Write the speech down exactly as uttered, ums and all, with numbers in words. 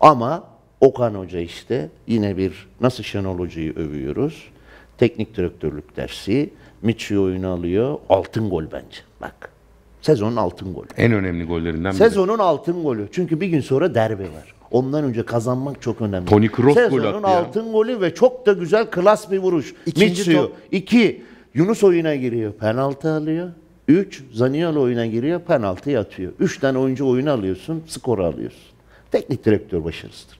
Ama Okan Hoca işte yine bir, nasıl Şenol Hoca'yı övüyoruz, teknik direktörlük dersi, Midtsjö oyunu alıyor, altın gol bence. Bak, sezonun altın golü. En önemli gollerinden biri. Sezonun altın golü. Çünkü bir gün sonra derbi var. Ondan önce kazanmak çok önemli. Tony Kroos gol attı ya. Sezonun altın golü ve çok da güzel, klas bir vuruş. Midtsjö. İki, Yunus oyuna giriyor, penaltı alıyor. Üç, Zaniolo oyuna giriyor, penaltıyı atıyor. Üç tane oyuncu oyunu alıyorsun, skoru alıyorsun. Teknik direktör başarısıdır.